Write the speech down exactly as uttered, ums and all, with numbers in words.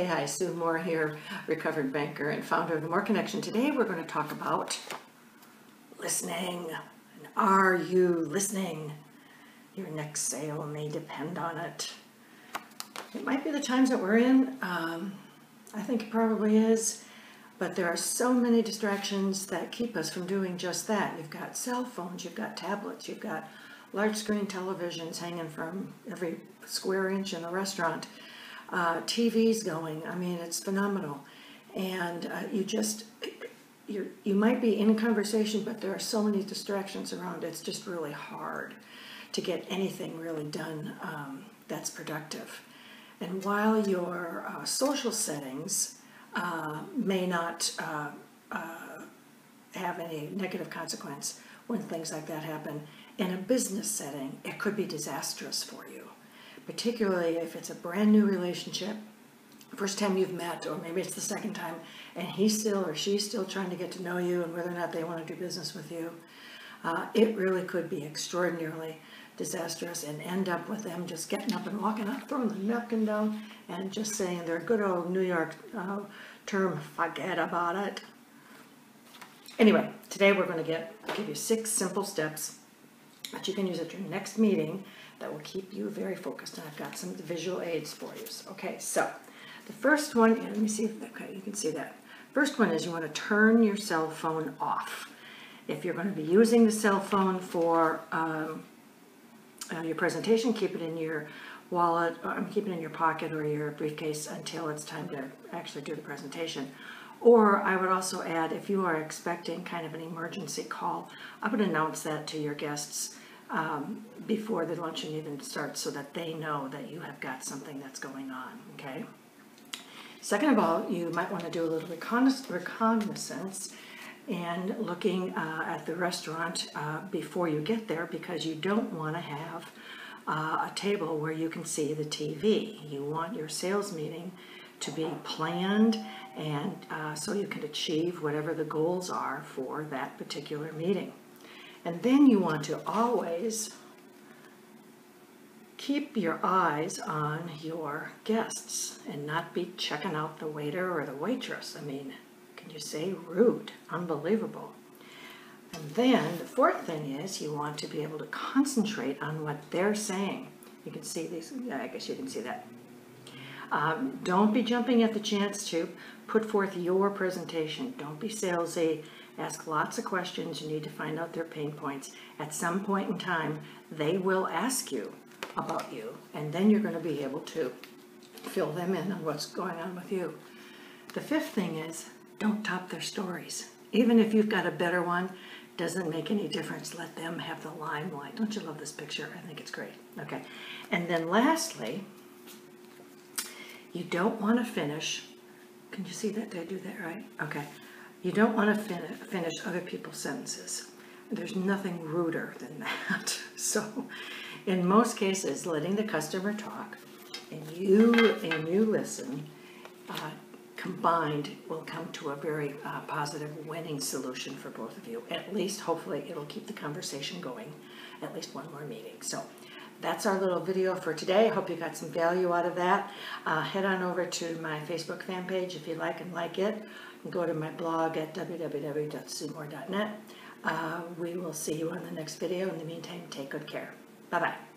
Hey, hi, Sue Moore here, recovered banker and founder of The Moore Connection. Today we're going to talk about listening. And are you listening? Your next sale may depend on it. It might be the times that we're in. Um, I think it probably is. But there are so many distractions that keep us from doing just that. You've got cell phones, you've got tablets, you've got large screen televisions hanging from every square inch in a restaurant. Uh, T Vs going. I mean, it's phenomenal. And uh, you just, you're, you might be in conversation, but there are so many distractions around. It's just really hard to get anything really done um, that's productive. And while your uh, social settings uh, may not uh, uh, have any negative consequence when things like that happen, in a business setting, it could be disastrous for you. Particularly if it's a brand new relationship, first time you've met, or maybe it's the second time, and he's still or she's still trying to get to know you and whether or not they want to do business with you, uh, it really could be extraordinarily disastrous and end up with them just getting up and walking up, throwing the napkin down, and just saying their good old New York uh, term, forget about it. Anyway, today we're going to get I'll give you six simple steps that you can use at your next meeting that will keep you very focused. And I've got some visual aids for you. Okay, so the first one, and let me see if okay, you can see that. First one is you want to turn your cell phone off. If you're going to be using the cell phone for um, uh, your presentation, keep it in your wallet, or um, keep it in your pocket or your briefcase until it's time to actually do the presentation. Or I would also add, if you are expecting kind of an emergency call, I would announce that to your guests um, before the luncheon even starts so that they know that you have got something that's going on, okay? Second of all, you might want to do a little reconnaissance, reconnaissance and looking uh, at the restaurant uh, before you get there, because you don't want to have uh, a table where you can see the T V. You want your sales meeting to be planned, and uh, so you can achieve whatever the goals are for that particular meeting. And then you want to always keep your eyes on your guests and not be checking out the waiter or the waitress. I mean, can you say rude? Unbelievable. And then the fourth thing is you want to be able to concentrate on what they're saying. You can see these, yeah, I guess you can see that. Um, don't be jumping at the chance to put forth your presentation. Don't be salesy. Ask lots of questions. You need to find out their pain points. At some point in time, they will ask you about you, and then you're going to be able to fill them in on what's going on with you. The fifth thing is don't top their stories. Even if you've got a better one, doesn't make any difference. Let them have the limelight. Don't you love this picture? I think it's great. Okay. And then lastly, you don't want to finish, can you see that? Did I do that right? Okay. You don't want to fin finish other people's sentences. There's nothing ruder than that. So in most cases, letting the customer talk and you, and you listen uh, combined will come to a very uh, positive winning solution for both of you. At least, hopefully, it'll keep the conversation going, at least one more meeting. So that's our little video for today. I hope you got some value out of that. Uh, head on over to my Facebook fan page if you like and like it. And go to my blog at w w w dot sumore dot net. Uh, we will see you on the next video. In the meantime, take good care. Bye-bye.